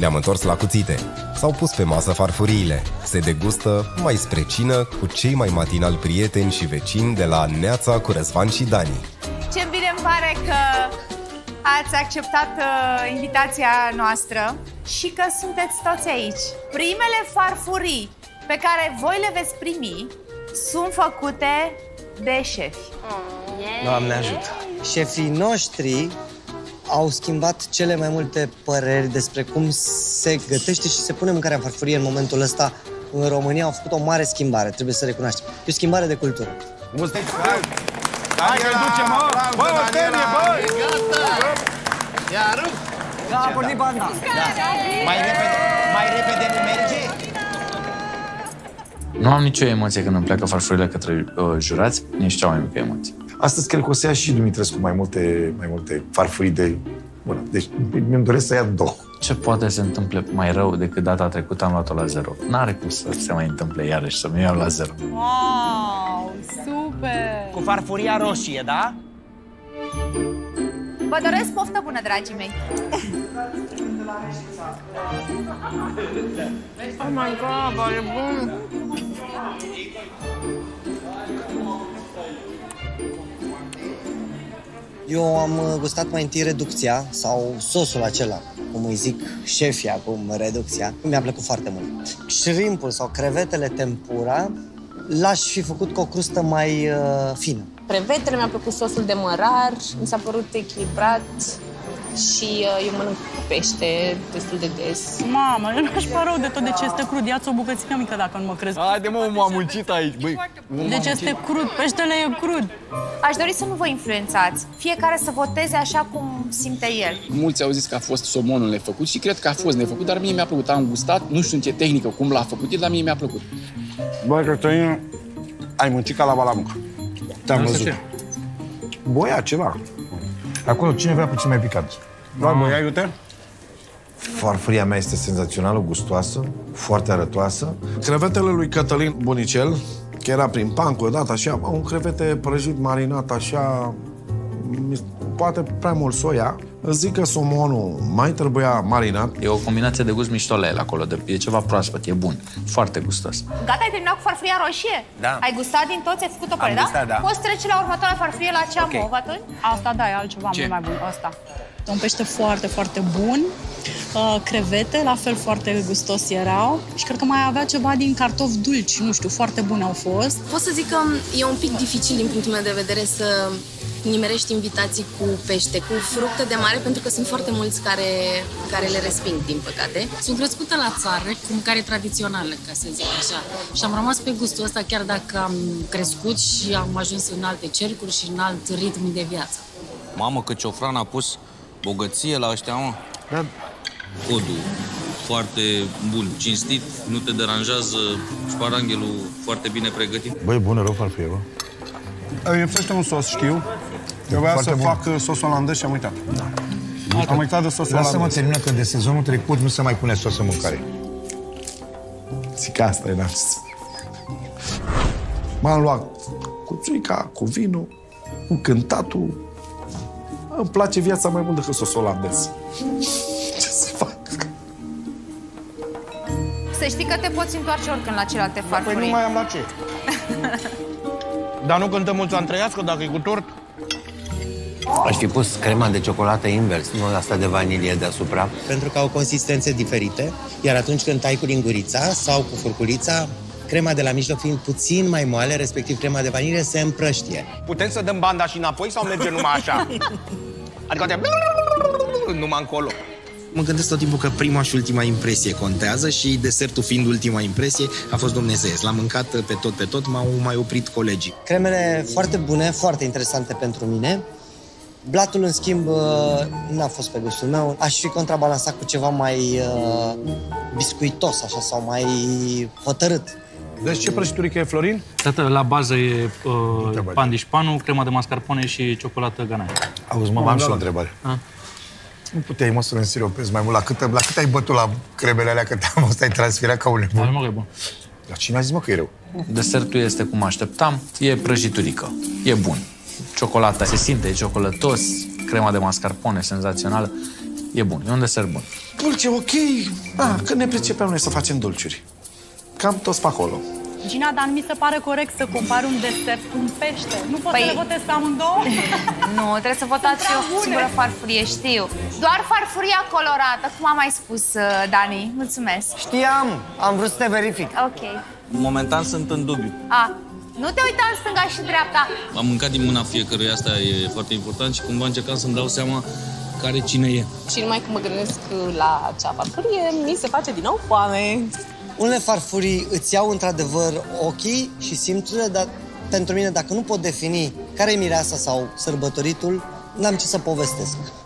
Le-am întors la cuțite. S-au pus pe masă farfuriile. Se degustă mai spre cină cu cei mai matinali prieteni și vecini de la Neața cu Răzvan și Dani. Ce bine îmi pare că ați acceptat invitația noastră și că sunteți toți aici. Primele farfurii pe care voi le veți primi sunt făcute de șefi. Doamne ajută! Șefii noștri au schimbat cele mai multe păreri despre cum se gătește și se pune mâncarea în farfurie în momentul ăsta. În România au făcut o mare schimbare, trebuie să recunoaștem. E o schimbare de cultură. Mulțumesc! Hai că-l ducem, mă! Bă, Daniela! Băi! Gata! Ia, rup! Da, a pornit banda! Mai repede nu merge? Nu am nicio emoție când îmi pleacă farfurile către jurați, nici cea mai mică emoție. Astăzi cred că o să ia și Dumitrescu mai multe farfurii de... Bună, deci mi-mi doresc să ia două. Ce poate să se întâmple mai rău decât data trecută am luat-o la 0? N-are cum să se mai întâmple iarăși să mi iau la 0. Wow, super! Cu farfuria roșie, da? Vă doresc poftă bună, dragii mei! Oh my God, e bun! Eu am gustat mai întâi reducția, sau sosul acela, cum îi zic șefii acum, reducția. Mi-a plăcut foarte mult. Shrimpul sau crevetele tempura l-aș fi făcut cu o crustă mai fină. Crevetele, mi-a plăcut sosul de mărar, mi s-a părut echilibrat și eu mănânc pește destul de des. Mamă, eu n-aș păi rău de tot, de ce este crud. Ia-ți o bucățică mică dacă nu mă crezi. Haide, mă, m-am muncit aici, băi. Deci este crud, peștele e crud. Aș dori să nu vă influențați. Fiecare să voteze așa cum simte el. Mulți au zis că a fost somonul nefăcut și cred că a fost nefăcut, dar mie mi-a plăcut. Am gustat, nu știu în ce tehnică, cum l-a făcut el, dar mie mi-a plăcut. Băi, Cătălină, ai muncit ca la balamuc. Te-am văzut. Boia ceva. Acolo, cine vrea puțin mai picat? Doar boia, iute? Farfuria mea este senzațională, gustoasă, foarte arătoasă. Crevetele lui Catalin Bonicel, că era prin pancă odată, așa, un crevete prăjit, marinat, așa, poate prea mult soia. Zic că somonul mai trebuia marinat. E o combinație de gust mișto la el acolo, e ceva proaspăt, e bun, foarte gustos. Gata, ai terminat cu farfuria roșie? Da. Ai gustat din toți, ai făcut-o părere, da? Da? Poți trece la următoarea farfurie, la cea mov, atunci? Asta, da, e altceva mult mai bun, asta. Un pește foarte, foarte bun, crevete, la fel foarte gustos erau și cred că mai avea ceva din cartofi dulci, nu știu, foarte bune au fost. Pot să zic că e un pic dificil din punctul meu de vedere să nimerești invitații cu pește, cu fructe de mare, pentru că sunt foarte mulți care le resping, din păcate. Sunt crescută la țară, cu mâncare tradițională, ca să zic așa. Și am rămas pe gustul ăsta, chiar dacă am crescut și am ajuns în alte cercuri și în alt ritm de viață. Mamă, că Ciofran a pus bogăție la ăștia, mă! Da. Codul foarte bun, cinstit, nu te deranjează, sparanghelul foarte bine pregătit. Băi, bună, rău, farfurie, bă. E frește un sos, știu. Eu voiam să fac sos olandez și am uitat. Da. Am uitat de sos olandez. Lasă-mă termină că de sezonul trecut nu se mai pune sos în mâncare. Zic că asta e nașis. M-am luat cu țuica, cu vinul, cu cântatul. Îmi place viața mai mult decât sos olandez. Ce să fac? Să știi că te poți întoarce oricând la celelalte farfurii. Păi nu mai am la ce. Dar nu cântăm mulți ani trăiască dacă e cu tort? Aș fi pus crema de ciocolată invers, nu asta de vanilie deasupra. Pentru că au consistențe diferite, iar atunci când tai cu lingurița sau cu furculița, crema de la mijloc fiind puțin mai moale, respectiv crema de vanilie, se împrăștie. Putem să dăm banda și înapoi sau merge numai așa? Adică de... numai încolo. Mă gândesc tot timpul că prima și ultima impresie contează și desertul fiind ultima impresie a fost dumnezeiesc. L-am mâncat pe tot, m-au mai oprit colegii. Cremele foarte bune, foarte interesante pentru mine. Blatul, în schimb, n-a fost pe gustul meu. Aș fi contrabalansat cu ceva mai biscuitos, așa, sau mai hotărât. Deci ce prăjiturică e, Florin? Tată, la bază e pandișpanul, crema de mascarpone și ciocolată ganache. Auzi, mă, am și o întrebare. A? Nu puteai, mă, să le însiropezi mai mult. La cât ai bătut la cremele alea, că te-am văzut, ai transferat ca un nebun? Da, mă, că e bun. Dar cine a zis, mă, că e rău? Desertul este cum așteptam. E prăjiturică. E bun. Ciocolata se simte, e ciocolătos. Crema de mascarpone, senzațională. E bun, e un desert bun. Dulce, ok. Ah, că ne pricepeam noi să facem dulciuri. Cam toți pe acolo. Gina, dar mi se pare corect să compari un desert cu un pește. Nu pot să le votez amândouă? Nu, trebuie să votați o singură farfurie, știu. Doar farfuria colorată, cum a mai spus Dani. Mulțumesc. Știam, am vrut să te verific. Ok. Momentan sunt în dubiu. Nu te uita în stânga și dreapta. Am mâncat din mâna fiecăruia, asta e foarte important și cumva încercam să-mi dau seama care cine e. Și numai când mă gândesc la acea farfurie, mi se face din nou foame. Unele farfurii îți iau într-adevăr ochii și simțurile, dar pentru mine, dacă nu pot defini care e mireasa sau sărbătoritul, n-am ce să povestesc.